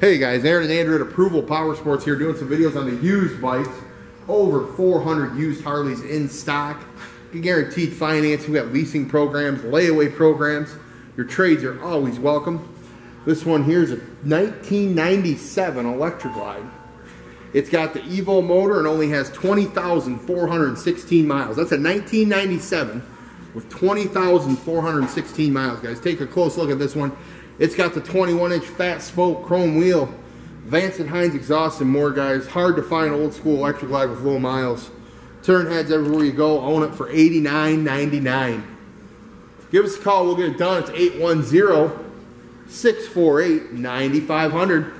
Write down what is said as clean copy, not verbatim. Hey guys, Aaron and Andrew at Approval Powersports here, doing some videos on the used bikes. Over 400 used Harleys in stock. Guaranteed finance, we got leasing programs, layaway programs. Your trades are always welcome. This one here is a 1997 Electra Glide. It's got the Evo motor and only has 20,416 miles. That's a 1997 with 20,416 miles, guys. Take a close look at this one. It's got the 21-inch fat spoke chrome wheel, Vance and Hines exhaust and more, guys. Hard to find old school Electra Glide with low miles. Turn heads everywhere you go. Own it for $89.99. Give us a call. We'll get it done. It's 810-648-9500.